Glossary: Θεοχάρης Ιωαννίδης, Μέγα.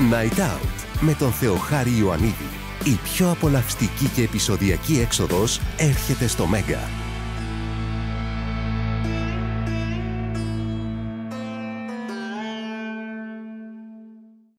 Night Out με τον Θεοχάρη Ιωαννίδη. Η πιο απολαυστική και επεισοδιακή έξοδος έρχεται στο Μέγα.